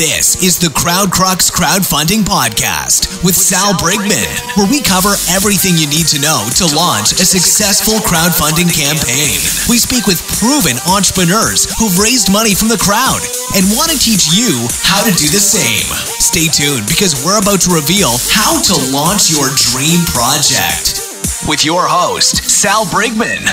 This is the CrowdCrux Crowdfunding Podcast with Sal Briggman, where we cover everything you need to know to launch a successful crowdfunding campaign. We speak with proven entrepreneurs who've raised money from the crowd and want to teach you how to do the same. Stay tuned because we're about to reveal how to launch your dream project with your host, Sal Briggman.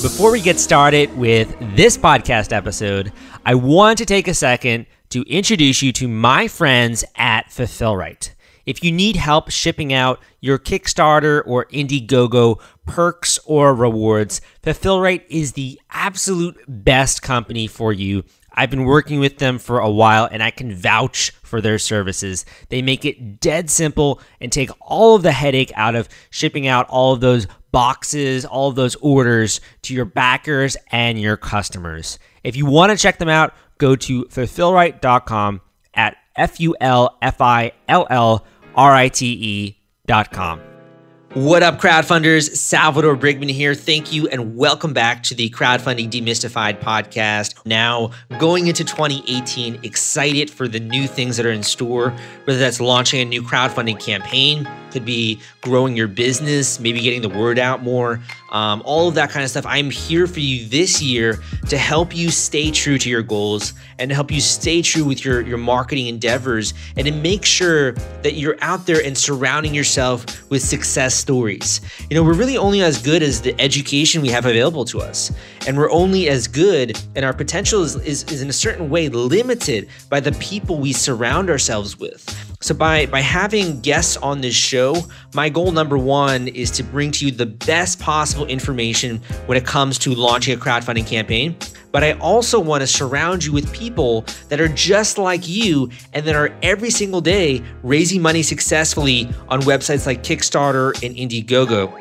Before we get started with this podcast episode, I want to take a second to introduce you to my friends at FulfillRite. If you need help shipping out your Kickstarter or Indiegogo perks or rewards, FulfillRite is the absolute best company for you. I've been working with them for a while and I can vouch for their services. They make it dead simple and take all of the headache out of shipping out all of those boxes, all of those orders to your backers and your customers. If you want to check them out, go to fulfillrite.com at FulfillRite.com. What up, crowdfunders? Salvador Briggman here. Thank you and welcome back to the Crowdfunding Demystified podcast. Now, going into 2018, excited for the new things that are in store, whether that's launching a new crowdfunding campaign, could be growing your business, maybe getting the word out more, all of that kind of stuff. I'm here for you this year to help you stay true to your goals and to help you stay true with your marketing endeavors and to make sure that you're out there and surrounding yourself with success stories. You know, we're really only as good as the education we have available to us, and we're only as good, and our potential is in a certain way limited by the people we surround ourselves with. So by having guests on this show, my goal number one is to bring to you the best possible information when it comes to launching a crowdfunding campaign. But I also want to surround you with people that are just like you and that are every single day raising money successfully on websites like Kickstarter and Indiegogo.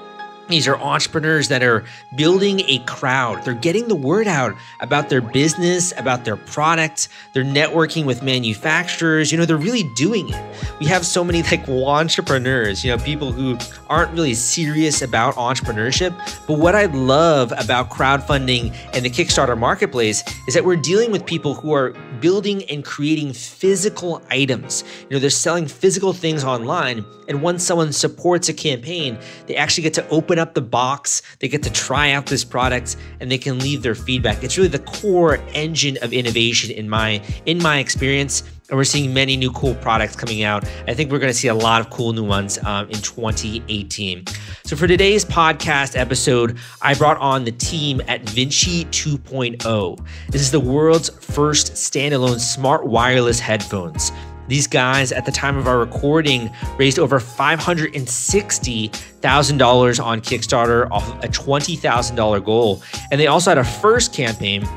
These are entrepreneurs that are building a crowd. They're getting the word out about their business, about their product. They're networking with manufacturers. You know, they're really doing it. We have so many like entrepreneurs, you know, people who aren't really serious about entrepreneurship. But what I love about crowdfunding and the Kickstarter marketplace is that we're dealing with people who are building and creating physical items. You know, they're selling physical things online. And once someone supports a campaign, they actually get to open up the box, they get to try out this product, and they can leave their feedback. It's really the core engine of innovation in my experience. And we're seeing many new cool products coming out. I think we're going to see a lot of cool new ones in 2018. So for today's podcast episode, I brought on the team at Vinci 2.0. This is the world's first standalone smart wireless headphones. These guys, at the time of our recording, raised over $560,000 on Kickstarter off a $20,000 goal. And they also had a first campaign.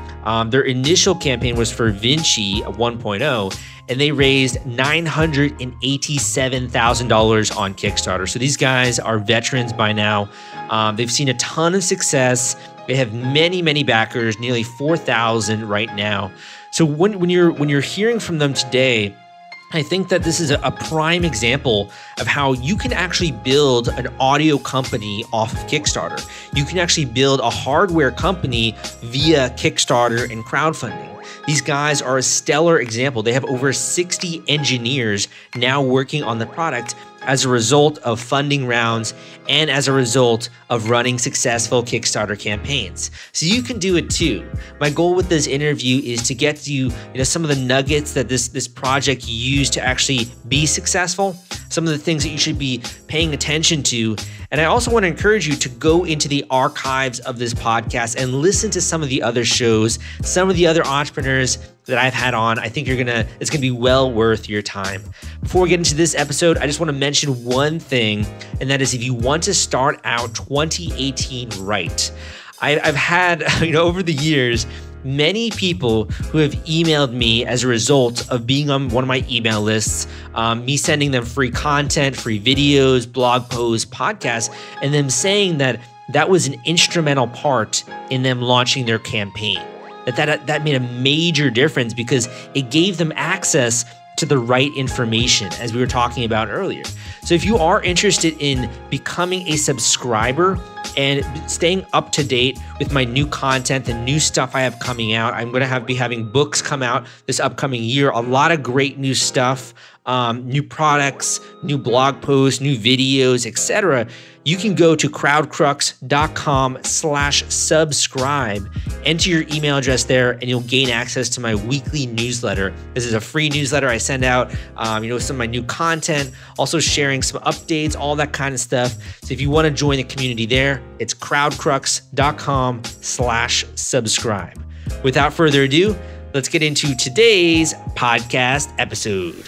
Their initial campaign was for Vinci 1.0, and they raised $987,000 on Kickstarter. So these guys are veterans by now. They've seen a ton of success. They have many, many backers, nearly 4,000 right now. So when you're hearing from them today, I think that this is a prime example of how you can actually build an audio company off of Kickstarter. You can actually build a hardware company via Kickstarter and crowdfunding. These guys are a stellar example. They have over 60 engineers now working on the product as a result of funding rounds and as a result of running successful Kickstarter campaigns. So you can do it too. My goal with this interview is to get you some of the nuggets that this project used to actually be successful, some of the things that you should be paying attention to. And I also want to encourage you to go into the archives of this podcast and listen to some of the other shows, some of the other entrepreneurs that I've had on. I think it's gonna be well worth your time. Before we get into this episode, I just wanna mention one thing, and that is if you want to start out 2018 right. I've had, over the years, many people who have emailed me as a result of being on one of my email lists, me sending them free content, free videos, blog posts, podcasts, and them saying that was an instrumental part in them launching their campaign. That made a major difference because it gave them access to the right information, as we were talking about earlier. So if you are interested in becoming a subscriber and staying up to date with my new content, the new stuff I have coming out, I'm going to be having books come out this upcoming year, a lot of great new stuff, new products, new blog posts, new videos, etc. You can go to crowdcrux.com/subscribe, enter your email address there, and you'll gain access to my weekly newsletter. This is a free newsletter I send out, some of my new content, also sharing some updates, all that kind of stuff. So if you want to join the community there, it's crowdcrux.com/subscribe. Without further ado, let's get into today's podcast episode.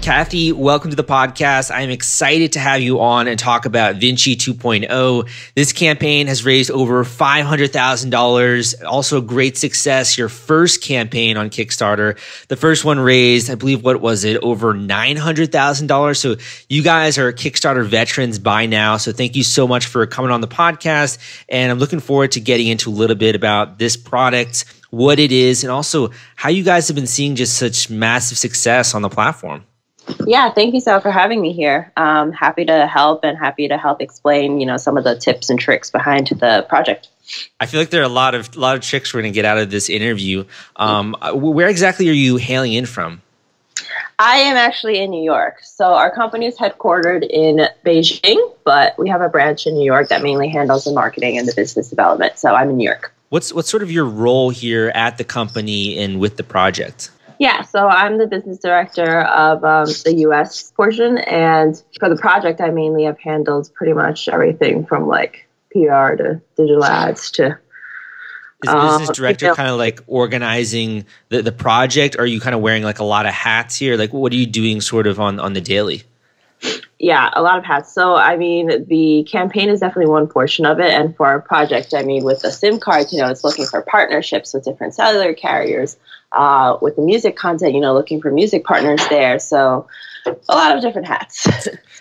Kathy, welcome to the podcast. I'm excited to have you on and talk about Vinci 2.0. This campaign has raised over $500,000. Also, great success. Your first campaign on Kickstarter. The first one raised, I believe, what was it? Over $900,000. So you guys are Kickstarter veterans by now. So thank you so much for coming on the podcast. And I'm looking forward to getting into a little bit about this product, what it is, and also how you guys have been seeing just such massive success on the platform. Yeah, thank you, Sal, for having me here. Happy to help and happy to help explain, some of the tips and tricks behind the project. I feel like there are a lot of tricks we're going to get out of this interview. Where exactly are you hailing in from? I am actually in New York. So our company is headquartered in Beijing, but we have a branch in New York that mainly handles the marketing and the business development. So I'm in New York. What's sort of your role here at the company and with the project? Yeah, so I'm the business director of the U.S. portion, and for the project, I mainly have handled pretty much everything from like PR to digital ads to. Is the business director kind of like organizing the project? Or are you kind of wearing like a lot of hats here? Like, what are you doing sort of on the daily? Yeah, a lot of hats. So, the campaign is definitely one portion of it, and for our project, with the SIM cards, it's looking for partnerships with different cellular carriers. With the music content, looking for music partners there. So a lot of different hats.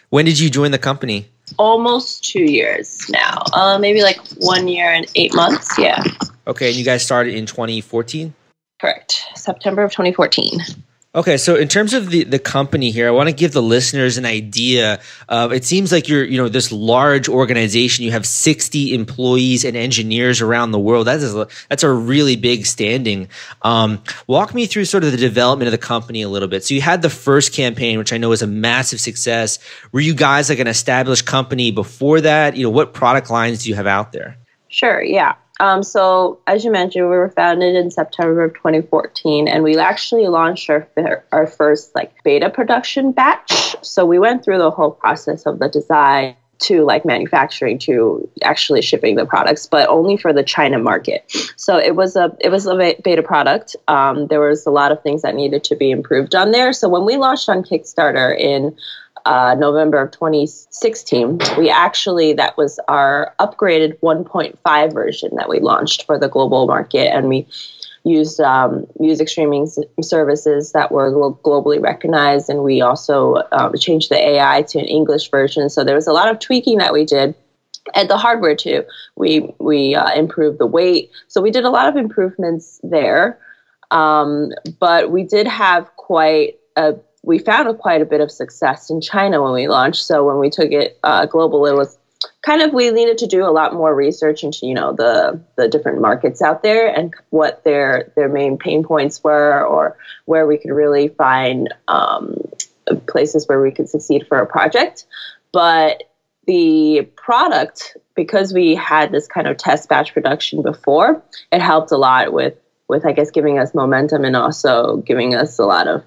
When did you join the company? Almost 2 years now. Maybe like 1 year and 8 months. Yeah. Okay. And you guys started in 2014? Correct. September of 2014. Okay, so in terms of the company here, I want to give the listeners an idea of, it seems like you're, this large organization. You have 60 employees and engineers around the world. That's a really big standing. Walk me through sort of the development of the company a little bit. So you had the first campaign, which I know was a massive success. Were you guys like an established company before that? What product lines do you have out there? Sure, yeah. So as you mentioned, we were founded in September of 2014, and we actually launched our first like beta production batch. So we went through the whole process of the design to like manufacturing to actually shipping the products, but only for the China market. So it was a beta product. There was a lot of things that needed to be improved on there. So when we launched on Kickstarter in November of 2016, that was our upgraded 1.5 version that we launched for the global market, and we used music streaming services that were globally recognized, and we also changed the AI to an English version. So there was a lot of tweaking that we did, and the hardware too. We improved the weight, so we did a lot of improvements there, but we did have we found quite a bit of success in China when we launched. So when we took it global, it was kind of, we needed to do a lot more research into, the different markets out there and what their main pain points were, or where we could really find places where we could succeed for a project. But the product, because we had this kind of test batch production before, it helped a lot with I guess, giving us momentum and also giving us a lot of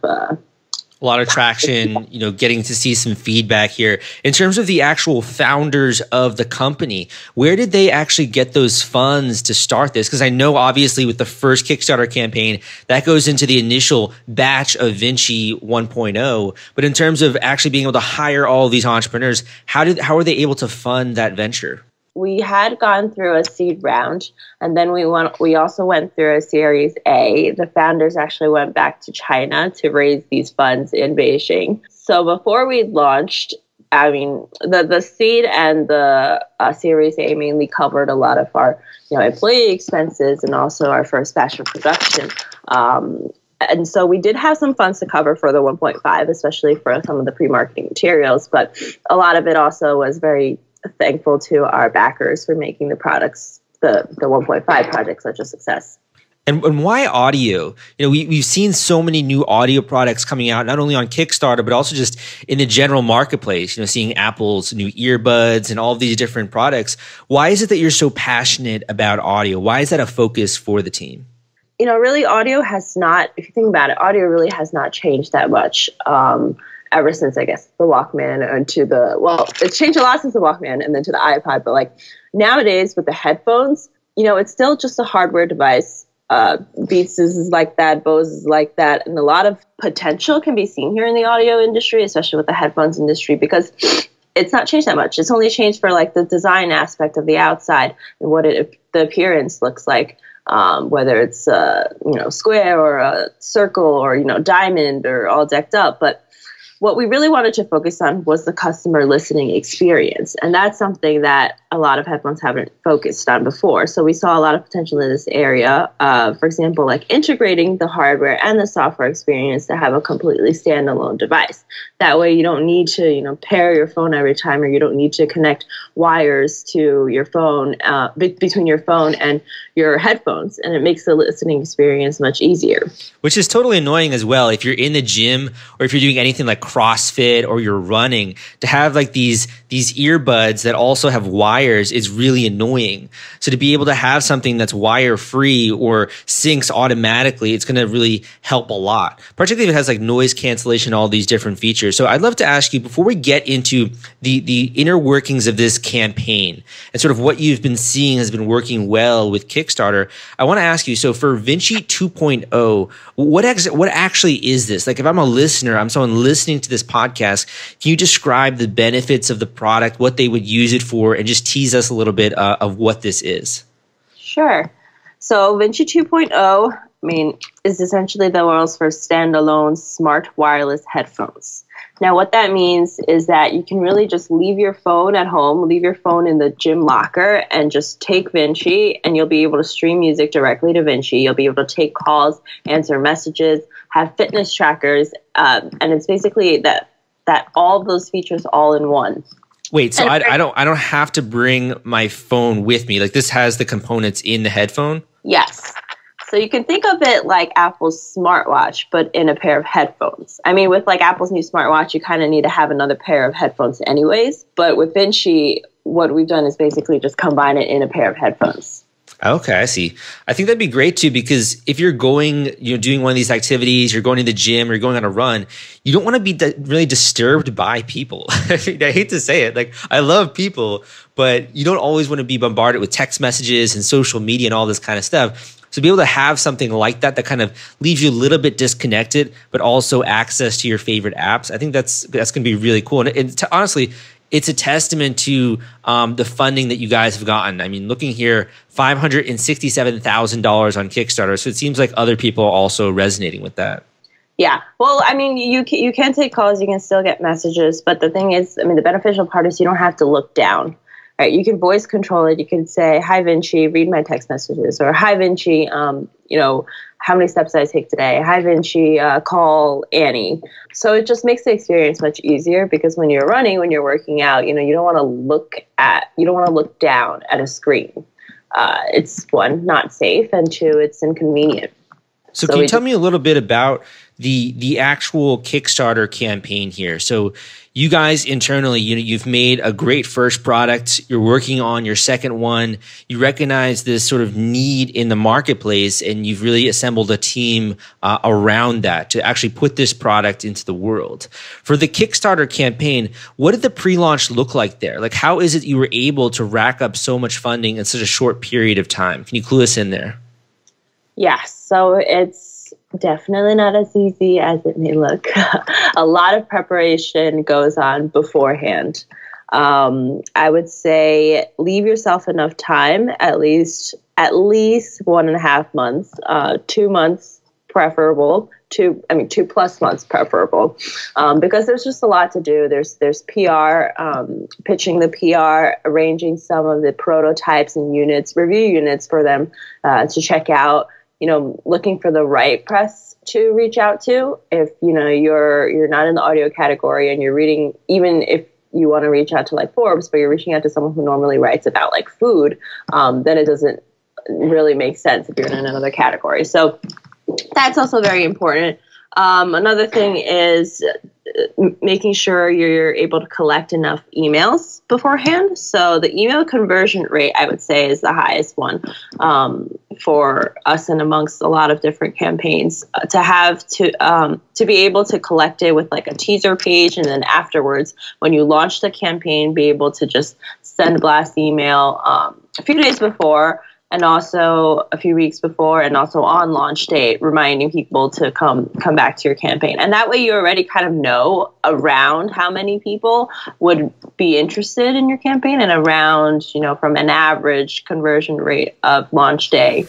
traction, getting to see some feedback here. In terms of the actual founders of the company, where did they actually get those funds to start this? Because I know obviously with the first Kickstarter campaign, that goes into the initial batch of Vinci 1.0. But in terms of actually being able to hire all of these entrepreneurs, how were they able to fund that venture? We had gone through a seed round, and then we also went through a Series A. The founders actually went back to China to raise these funds in Beijing. So before we launched, the seed and the Series A mainly covered a lot of our employee expenses and also our first batch of production And so we did have some funds to cover for the 1.5, especially for some of the pre-marketing materials. But a lot of it also was very thankful to our backers for making the products, the 1.5 project such a success. And why audio? You know, we've seen so many new audio products coming out, not only on Kickstarter, but also just in the general marketplace, you know, seeing Apple's new earbuds and all of these different products. Why is it that you're so passionate about audio? Why is that a focus for the team? You know, really audio has not, if you think about it, audio really has not changed that much ever since, I guess, the Walkman and to the, well, it's changed a lot since the Walkman and then to the iPod. But like nowadays with the headphones, you know, it's still just a hardware device. Beats is like that, Bose is like that, and a lot of potential can be seen here in the audio industry, especially with the headphones industry, because it's not changed that much. It's only changed for like the design aspect of the outside and what it, the appearance looks like, whether it's you know, square or a circle or, you know, diamond or all decked up. But what we really wanted to focus on was the customer listening experience. And that's something that a lot of headphones haven't focused on before. So we saw a lot of potential in this area. For example, like integrating the hardware and the software experience to have a completely standalone device. That way you don't need to, you know, pair your phone every time, or you don't need to connect wires to your phone, between your phone and your headphones. And it makes the listening experience much easier. Which is totally annoying as well. If you're in the gym or if you're doing anything like CrossFit or you're running, to have like these earbuds that also have wires is really annoying. So to be able to have something that's wire free or syncs automatically, it's going to really help a lot, particularly if it has like noise cancellation, all these different features. So I'd love to ask you, before we get into the inner workings of this campaign and sort of what you've been seeing has been working well with Kickstarter, I want to ask you, so for Vinci 2.0, what actually is this? Like if I'm a listener, I'm someone listening to this podcast, can you describe the benefits of the product, what they would use it for, and just tease us a little bit of what this is? Sure. So Vinci 2.0, I mean, is essentially the world's first standalone smart wireless headphones. Now, what that means is that you can really just leave your phone at home, leave your phone in the gym locker, and just take Vinci, and you'll be able to stream music directly to Vinci. You'll be able to take calls, answer messages, have fitness trackers, and it's basically that all of those features all in one. Wait, so I don't have to bring my phone with me? Like this has the components in the headphone? Yes. So you can think of it like Apple's smartwatch, but in a pair of headphones. I mean, with like Apple's new smartwatch, you kind of need to have another pair of headphones anyways. But with Vinci, what we've done is basically just combine it in a pair of headphones. Okay, I see. I think that'd be great too, because if you're going, you're doing one of these activities, you're going to the gym, or you're going on a run, you don't want to be really disturbed by people. I hate to say it. Like, I love people, but you don't always want to be bombarded with text messages and social media and all this kind of stuff. So be able to have something like that kind of leaves you a little bit disconnected, but also access to your favorite apps. I think that's going to be really cool. And honestly, it's a testament to the funding that you guys have gotten. I mean, looking here, $567,000 on Kickstarter. So it seems like other people are also resonating with that. Yeah. Well, I mean, you can take calls. You can still get messages. But the thing is, I mean, the beneficial part is you don't have to look down. Right, you can voice control it. You can say, "Hi Vinci, read my text messages," or "Hi Vinci, you know, how many steps did I take today? Hi Vinci, call Annie." So it just makes the experience much easier, because when you're running, when you're working out, you know, you don't want to look down at a screen. It's one, not safe, and two, it's inconvenient. So can you tell me a little bit about the actual Kickstarter campaign here? So you guys internally, you know, you've made a great first product. You're working on your second one. You recognize this sort of need in the marketplace, and you've really assembled a team around that to actually put this product into the world. For the Kickstarter campaign, what did the pre-launch look like there? Like, how is it you were able to rack up so much funding in such a short period of time? Can you clue us in there? Yeah, so it's definitely not as easy as it may look. A lot of preparation goes on beforehand. I would say leave yourself enough time, at least 1.5 months, 2 months preferable. 2+ months preferable, because there's just a lot to do. There's PR, pitching the PR, arranging some of the prototypes and units, review units for them to check out. you know, looking for the right press to reach out to. If, you know, you're not in the audio category and you're reading, even if you want to reach out to like Forbes, but you're reaching out to someone who normally writes about like food, then it doesn't really make sense if you're in another category. So that's also very important. Another thing is making sure you're able to collect enough emails beforehand. So the email conversion rate, I would say, is the highest one for us and amongst a lot of different campaigns. To have to be able to collect it with like a teaser page, and then afterwards, when you launch the campaign, be able to just send a blast email a few days before, and also a few weeks before, and also on launch date, reminding people to come back to your campaign. And that way you already kind of know around how many people would be interested in your campaign, and around, you know, from an average conversion rate of launch day.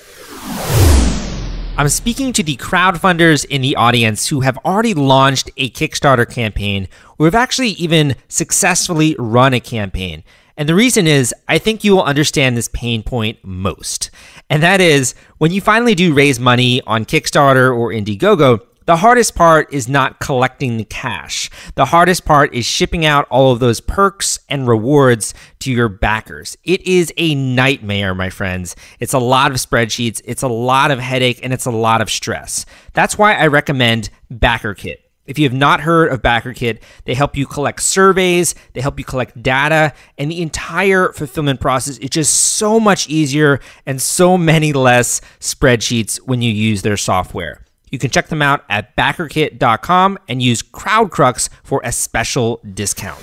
I'm speaking to the crowdfunders in the audience who have already launched a Kickstarter campaign, or have actually even successfully run a campaign. And the reason is, I think you will understand this pain point most. And that is, when you finally do raise money on Kickstarter or Indiegogo, the hardest part is not collecting the cash. The hardest part is shipping out all of those perks and rewards to your backers. It is a nightmare, my friends. It's a lot of spreadsheets, it's a lot of headache, and it's a lot of stress. That's why I recommend BackerKit. If you have not heard of BackerKit, they help you collect surveys, they help you collect data, and the entire fulfillment process is just so much easier and so many less spreadsheets when you use their software. You can check them out at BackerKit.com and use CrowdCrux for a special discount.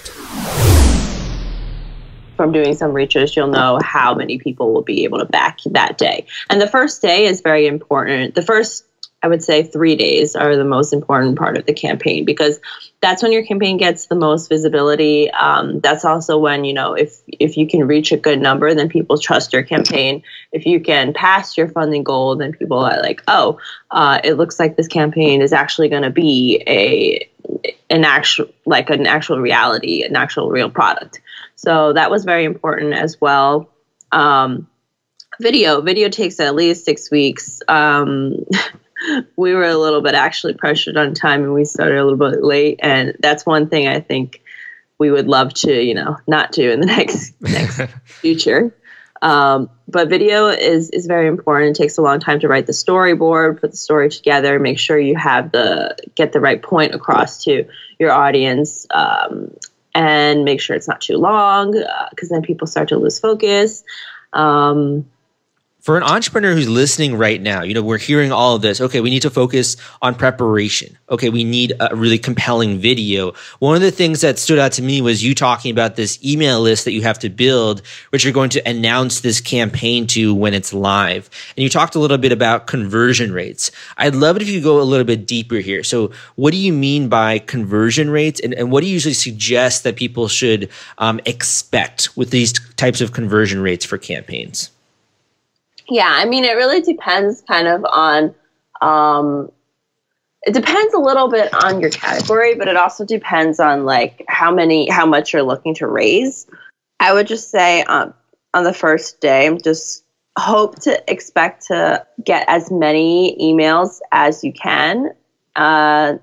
From doing some research, you'll know how many people will be able to back that day. And the first day is very important. The first, I would say, 3 days are the most important part of the campaign, because that's when your campaign gets the most visibility. That's also when, you know, if you can reach a good number, then people trust your campaign. If you can pass your funding goal, then people are like, oh, it looks like this campaign is actually going to be an actual real product. So that was very important as well. Video takes at least 6 weeks. We were a little bit actually pressured on time, and we started a little bit late. And that's one thing I think we would love to, you know, not do in the next future. But video is very important. It takes a long time to write the storyboard, put the story together, make sure you have get the right point across to your audience, and make sure it's not too long, because then people start to lose focus. For an entrepreneur who's listening right now, you know, we're hearing all of this. Okay, we need to focus on preparation. Okay, we need a really compelling video. One of the things that stood out to me was you talking about this email list that you have to build, which you're going to announce this campaign to when it's live. And you talked a little bit about conversion rates. I'd love it if you go a little bit deeper here. So what do you mean by conversion rates? And what do you usually suggest that people should expect with these types of conversion rates for campaigns? Yeah, I mean, it really depends kind of on, it depends a little bit on your category, but it also depends on like how much you're looking to raise. I would just say on the first day, just hope to expect to get as many emails as you can. And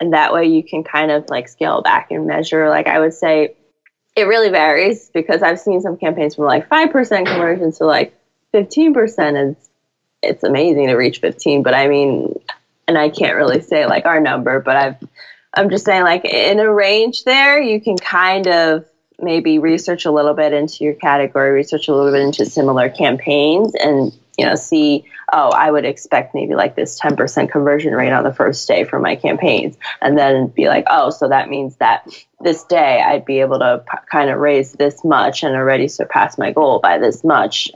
that way you can kind of like scale back and measure. Like I would say it really varies, because I've seen some campaigns from like 5% conversion to like 15%. It's amazing to reach 15, but I mean, and I can't really say like our number, but I'm just saying like in a range there, you can kind of maybe research a little bit into your category, research a little bit into similar campaigns, and, you know, see, oh, I would expect maybe like this 10% conversion rate on the first day for my campaigns. And then be like, oh, so that means that this day I'd be able to kind of raise this much and already surpass my goal by this much.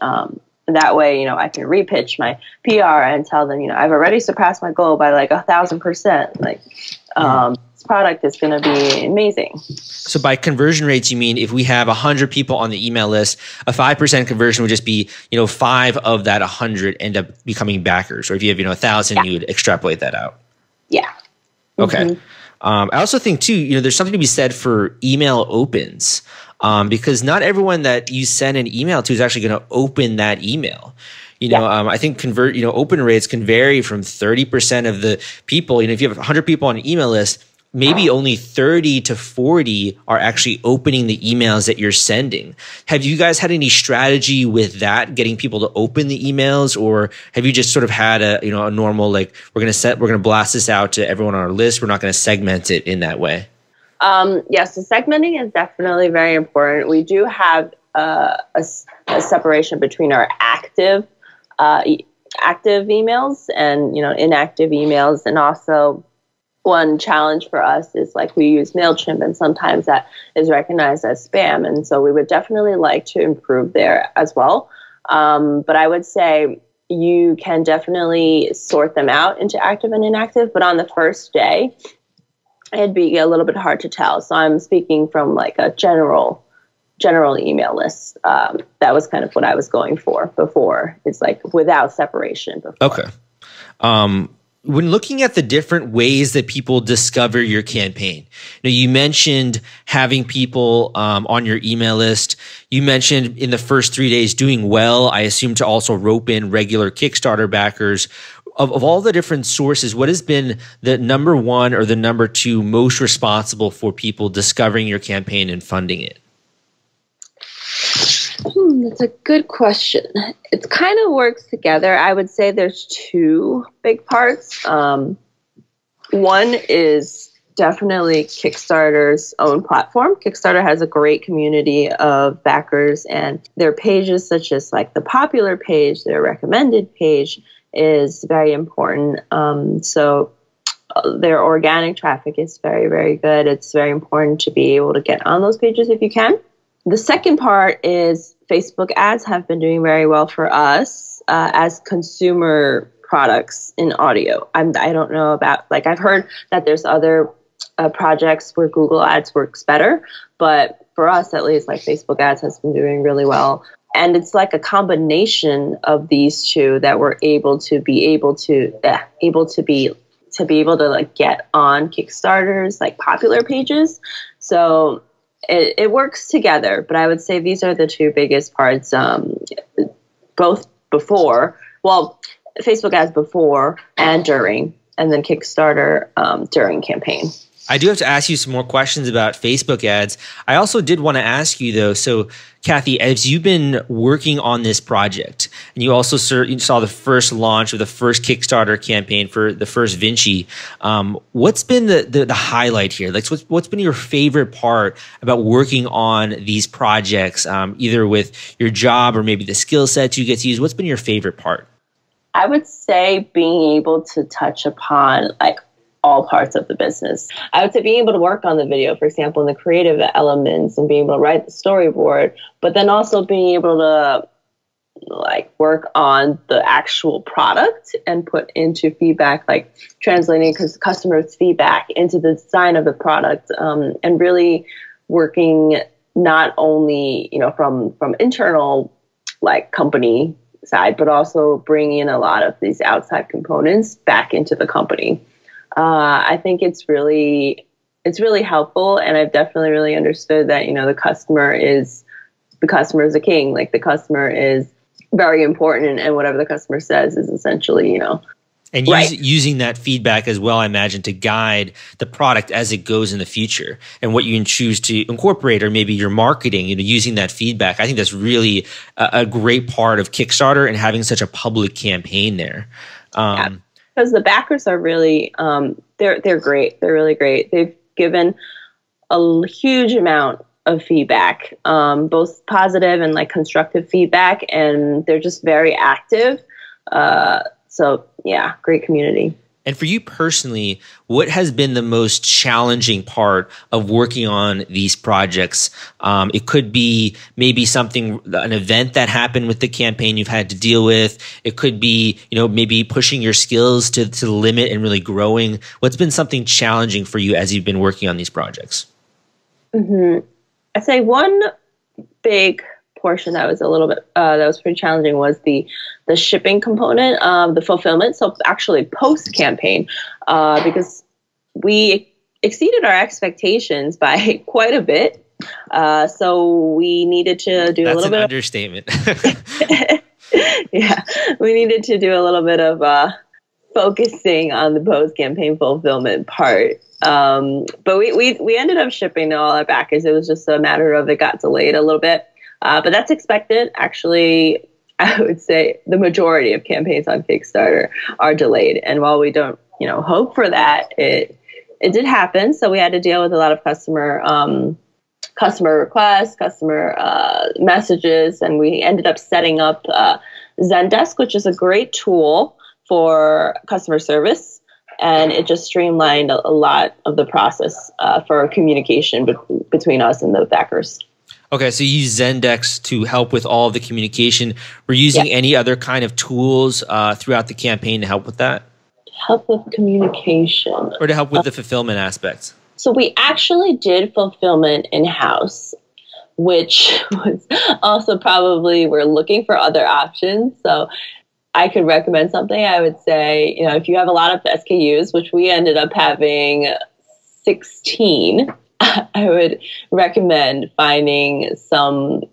That way, you know, I can repitch my PR and tell them, you know, I've already surpassed my goal by like 1,000%. Like, this product is going to be amazing. So by conversion rates, you mean if we have 100 people on the email list, a 5% conversion would just be, you know, 5 of that 100 end up becoming backers. Or if you have, you know, 1,000, yeah, you would extrapolate that out. Yeah. Okay. Mm-hmm. I also think too, you know, there's something to be said for email opens. Because not everyone that you send an email to is actually going to open that email. You know, I think open rates can vary from 30% of the people. You know, if you have 100 people on an email list, maybe only 30 to 40 are actually opening the emails that you're sending. Have you guys had any strategy with that, getting people to open the emails, or have you just sort of had a, you know, a normal, like, we're going to blast this out to everyone on our list. We're not going to segment it in that way. Yes, so segmenting is definitely very important. We do have a separation between our active emails and, you know, inactive emails, and also one challenge for us is, like, we use MailChimp, and sometimes that is recognized as spam. And so we would definitely like to improve there as well. But I would say you can definitely sort them out into active and inactive. But on the first day, it'd be a little bit hard to tell. So I'm speaking from, like, a general email list. That was kind of what I was going for before. It's like without separation before. Okay. When looking at the different ways that people discover your campaign, now you mentioned having people on your email list. You mentioned in the first 3 days doing well, I assume, to also rope in regular Kickstarter backers. Of all the different sources, what has been the number one or the number two most responsible for people discovering your campaign and funding it? That's a good question. It kind of works together. I would say there's two big parts. One is definitely Kickstarter's own platform. Kickstarter has a great community of backers, and their pages, such as, like, the popular page, their recommended page, is very important. So their organic traffic is very, very good. It's very important to be able to get on those pages if you can. The second part is Facebook ads have been doing very well for us as consumer products in audio. I don't know about, like, I've heard that there's other projects where Google Ads works better, but for us, at least, like, Facebook ads has been doing really well. And it's like a combination of these two that we're able to like get on Kickstarter's, like, popular pages. So it works together, but I would say these are the two biggest parts, both before, well, Facebook ads before and during, and then Kickstarter during campaign. I do have to ask you some more questions about Facebook ads. I also did want to ask you, though, so Kathy, as you've been working on this project, and you also saw the first launch of the first Kickstarter campaign for the first Vinci, what's been the highlight here? Like, what's been your favorite part about working on these projects, either with your job or maybe the skill sets you get to use? What's been your favorite part? I would say being able to touch upon, like, all parts of the business. I would say being able to work on the video, for example, and the creative elements, and being able to write the storyboard, but then also being able to, like, work on the actual product and put into feedback, like translating customers' feedback into the design of the product, and really working not only, you know, from internal, like, company side, but also bringing in a lot of these outside components back into the company. I think it's really helpful, and I've definitely really understood that, you know, the customer is a king. Like, the customer is very important, and whatever the customer says is essentially, you know, and right. Using that feedback as well, I imagine, to guide the product as it goes in the future, and what you can choose to incorporate, or maybe your marketing, you know, using that feedback. I think that's really a great part of Kickstarter and having such a public campaign there. Yeah. Because the backers are really, they're great. They're really great. They've given a huge amount of feedback, both positive and, like, constructive feedback, and they're just very active. So yeah, great community. And for you personally, what has been the most challenging part of working on these projects? It could be maybe an event that happened with the campaign you've had to deal with. It could be, you know, maybe pushing your skills to the limit and really growing. What's been something challenging for you as you've been working on these projects? Mm-hmm. I'd say one big portion that was a little bit that was pretty challenging was the shipping component of the fulfillment, so actually post campaign, because we exceeded our expectations by quite a bit, so we needed to do a little bit. That's an understatement. Yeah, we needed to do a little bit of focusing on the post-campaign fulfillment part. But we ended up shipping to all our backers. It was just a matter of it got delayed a little bit. But that's expected. Actually, I would say the majority of campaigns on Kickstarter are delayed. And while we don't, you know, hope for that, it did happen. So we had to deal with a lot of customer requests, customer messages, and we ended up setting up Zendesk, which is a great tool for customer service. And it just streamlined a lot of the process for communication between us and the backers. Okay, so you use Zendesk to help with all of the communication. Were you using any other kind of tools throughout the campaign to help with that? Help with communication. Or to help with the fulfillment aspects? So we actually did fulfillment in-house, which was also probably we're looking for other options. So I could recommend something. I would say, you know, if you have a lot of SKUs, which we ended up having 16, I would recommend finding some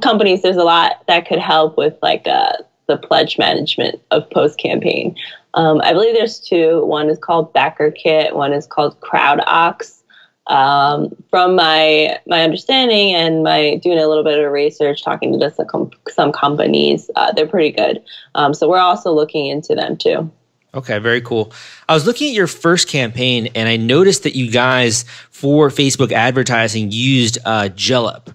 companies. There's a lot that could help with like the pledge management of post-campaign. I believe there's two. One is called BackerKit. One is called CrowdOx. From my understanding and my doing a little bit of research, talking to just some companies, they're pretty good. So we're also looking into them too. Okay, very cool. I was looking at your first campaign and I noticed that you guys for Facebook advertising used Jellup.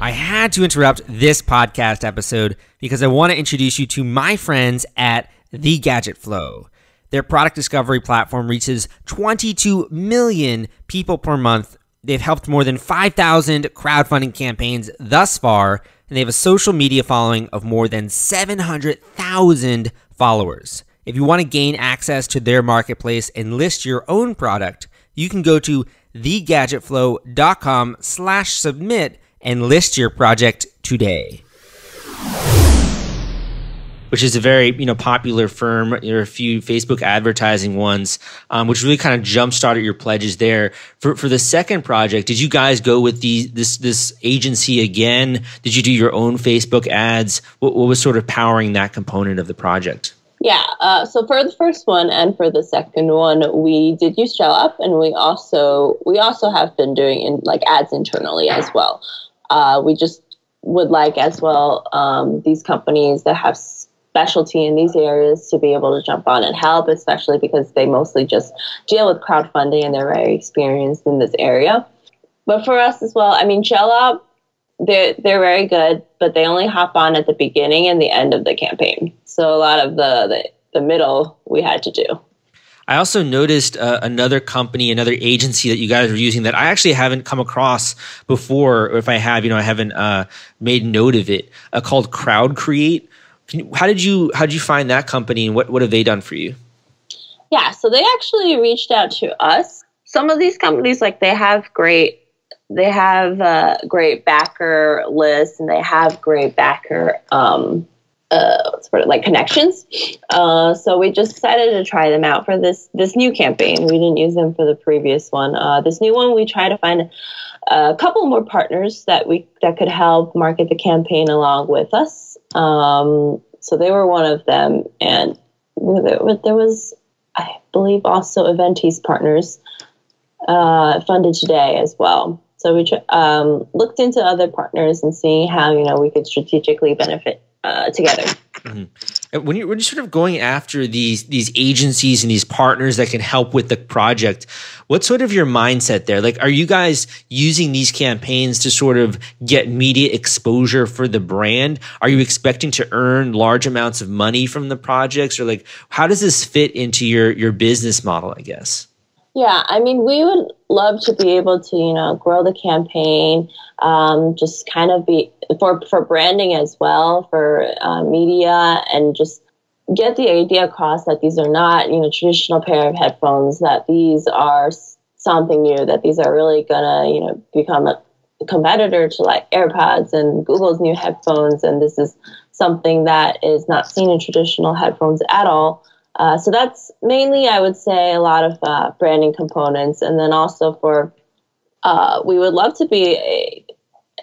I had to interrupt this podcast episode because I want to introduce you to my friends at The Gadget Flow. Their product discovery platform reaches 22 million people per month. They've helped more than 5,000 crowdfunding campaigns thus far, and they have a social media following of more than 700,000 followers. If you want to gain access to their marketplace and list your own product, you can go to thegadgetflow.com/submit and list your project today. Which is a very, you know, popular firm. There are a few Facebook advertising ones, which really kind of jump-started your pledges there. For the second project, did you guys go with this agency again? Did you do your own Facebook ads? What was sort of powering that component of the project? Yeah, so for the first one and for the second one, we did use Jellup, and we also have been doing ads internally as well. We just would like as well these companies that have specialty in these areas to be able to jump on and help, especially because they mostly just deal with crowdfunding and they're very experienced in this area. But for us as well, I mean, Jellup, they're very good, but they only hop on at the beginning and the end of the campaign. So a lot of the middle we had to do. I also noticed another company, another agency that you guys were using that I actually haven't come across before. Or if I have, you know, I haven't made note of it, called Crowd Create. How did you find that company, and what have they done for you? Yeah, so they actually reached out to us. Some of these companies, like they have great backer lists, and they have great backer connections. So we just decided to try them out for this new campaign. We didn't use them for the previous one. This new one, we try to find a couple more partners that could help market the campaign along with us. So they were one of them, and there was, I believe, also Eventis partners, Funded Today as well. So we looked into other partners and seeing how, you know, we could strategically benefit together. Mm-hmm. And when you're sort of going after these agencies and these partners that can help with the project, what's sort of your mindset there? Like, are you guys using these campaigns to sort of get media exposure for the brand? Are you expecting to earn large amounts of money from the projects? Or like, how does this fit into your business model, I guess? Yeah, I mean, we would love to be able to, you know, grow the campaign, just kind of be for branding as well, for media, and just get the idea across that these are not, you know, traditional pair of headphones, that these are something new, that these are really gonna, you know, become a competitor to like AirPods and Google's new headphones, and this is something that is not seen in traditional headphones at all. So that's mainly, I would say, a lot of branding components. And then also we would love to be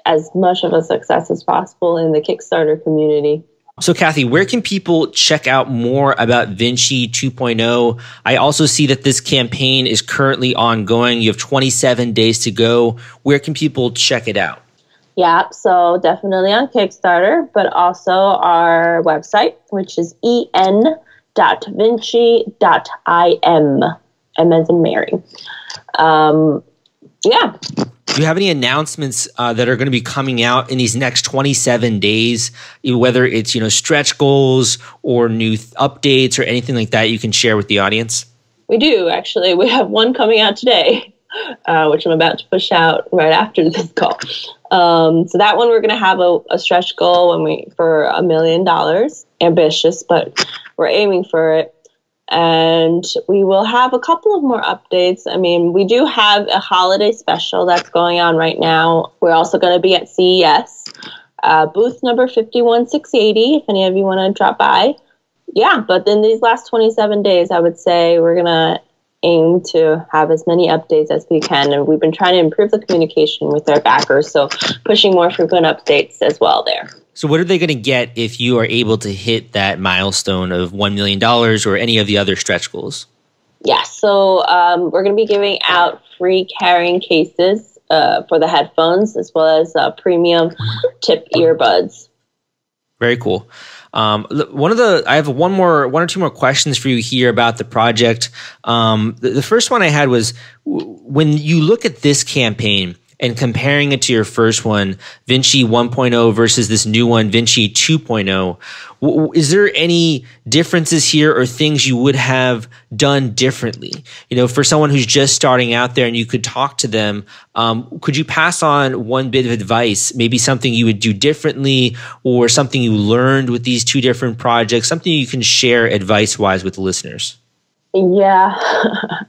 as much of a success as possible in the Kickstarter community. So Kathy, where can people check out more about Vinci 2.0? I also see that this campaign is currently ongoing. You have 27 days to go. Where can people check it out? Yeah, so definitely on Kickstarter, but also our website, which is en.vinci.im. M as in Mary. Yeah. Do you have any announcements that are going to be coming out in these next 27 days, whether it's, stretch goals or new updates or anything like that you can share with the audience? We do, actually. We have one coming out today, which I'm about to push out right after this call. So that one, we're going to have a stretch goal for $1 million. Ambitious, but we're aiming for it. And we will have a couple of more updates. I mean, we do have a holiday special that's going on right now. We're also going to be at CES, booth number 51680, if any of you want to drop by. Yeah, but in these last 27 days, I would say we're going to aim to have as many updates as we can. And we've been trying to improve the communication with our backers, so pushing more frequent updates as well there. So what are they going to get if you are able to hit that milestone of $1 million or any of the other stretch goals? Yeah, so we're going to be giving out free carrying cases for the headphones, as well as premium tip earbuds. Very cool. I have one or two more questions for you here about the project. The first one I had was, when you look at this campaign and comparing it to your first one, Vinci 1.0 versus this new one, Vinci 2.0, is there any differences here or things you would have done differently? For someone who's just starting out there and you could talk to them, could you pass on one bit of advice, maybe something you would do differently or something you learned with these two different projects, something you can share advice-wise with the listeners? Yeah,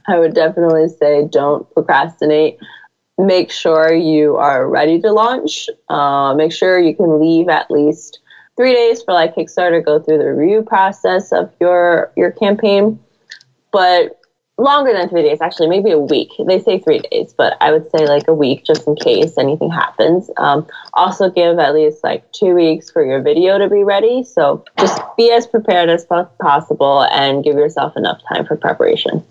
I would definitely say don't procrastinate. Make sure you are ready to launch. Make sure you can leave at least 3 days for Kickstarter, go through the review process of your campaign, but longer than 3 days, actually, maybe a week. They say 3 days, but I would say a week just in case anything happens. Also give at least 2 weeks for your video to be ready. So just be as prepared as possible and give yourself enough time for preparation.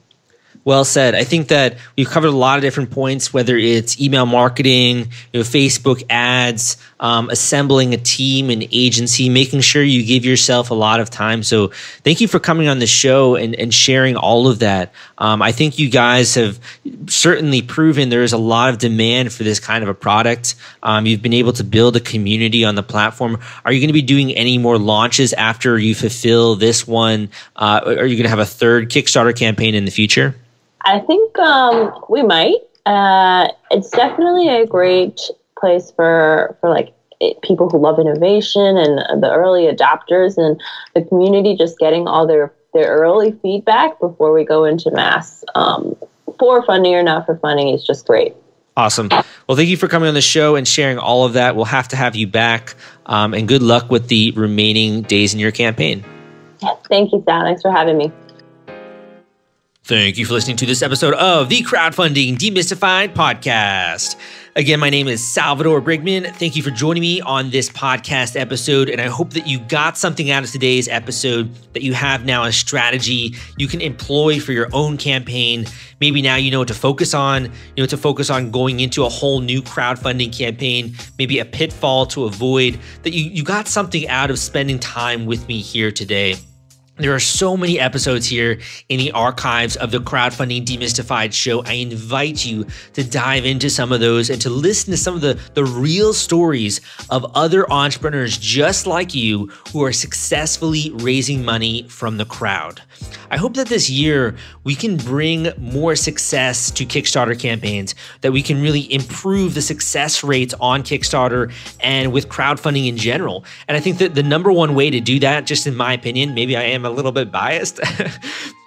Well said. I think that we've covered a lot of different points, whether it's email marketing, Facebook ads, assembling a team and agency, making sure you give yourself a lot of time. So thank you for coming on the show and sharing all of that. I think you guys have certainly proven there is a lot of demand for this kind of a product. You've been able to build a community on the platform. Are you going to be doing any more launches after you fulfill this one? Are you going to have a third Kickstarter campaign in the future? I think we might. It's definitely a great place for people who love innovation and the early adopters and the community, just getting all their early feedback before we go into mass. For funding or not for funding, it's just great. Awesome. Well, thank you for coming on the show and sharing all of that. We'll have to have you back. And good luck with the remaining days in your campaign. Thank you, Sal. Thanks for having me. Thank you for listening to this episode of the Crowdfunding Demystified podcast. Again, my name is Salvador Briggman. Thank you for joining me on this podcast episode, and I hope that you got something out of today's episode, that you have now a strategy you can employ for your own campaign. Maybe now you know what to focus on, going into a whole new crowdfunding campaign, maybe a pitfall to avoid, that you got something out of spending time with me here today. There are so many episodes here in the archives of the Crowdfunding Demystified show. I invite you to dive into some of those and to listen to some of the real stories of other entrepreneurs just like you who are successfully raising money from the crowd. I hope that this year we can bring more success to Kickstarter campaigns, that we can really improve the success rates on Kickstarter and with crowdfunding in general. And I think that the number one way to do that, just in my opinion, maybe I am a little bit biased,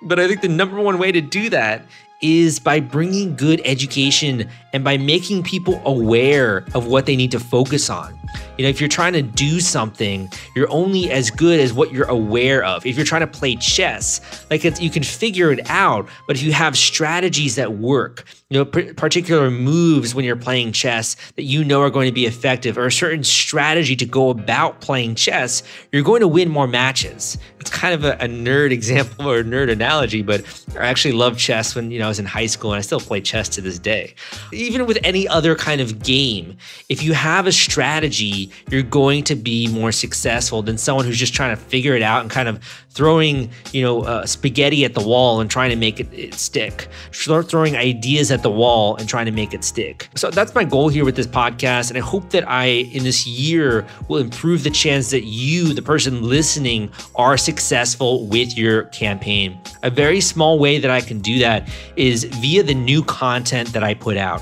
but I think the number one way to do that is by bringing good education and by making people aware of what they need to focus on. You know, if you're trying to do something, you're only as good as what you're aware of. If you're trying to play chess, like you can figure it out, but if you have strategies that work, you know, particular moves when you're playing chess that you know are going to be effective, or a certain strategy to go about playing chess, you're going to win more matches. It's kind of a nerd example or a nerd analogy, but I actually loved chess when, you know, I was in high school, and I still play chess to this day. Even with any other kind of game, if you have a strategy, you're going to be more successful than someone who's just trying to figure it out and kind of throwing, you know, spaghetti at the wall and trying to make it stick. Throwing ideas at the wall and trying to make it stick. So that's my goal here with this podcast, and I hope that I, in this year, will improve the chance that you, the person listening, are successful with your campaign. A very small way that I can do that is via the new content that I put out.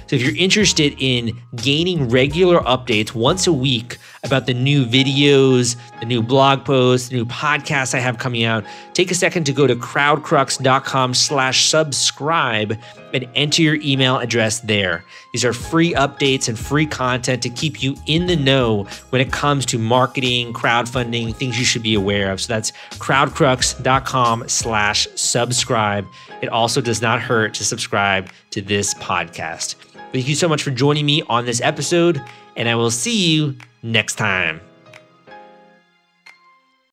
So if you're interested in gaining regular updates once a week about the new videos, the new blog posts, the new podcasts I have coming out, take a second to go to crowdcrux.com/subscribe and enter your email address there. These are free updates and free content to keep you in the know when it comes to marketing, crowdfunding, things you should be aware of. So that's crowdcrux.com/subscribe. It also does not hurt to subscribe to this podcast. Thank you so much for joining me on this episode, and I will see you next time.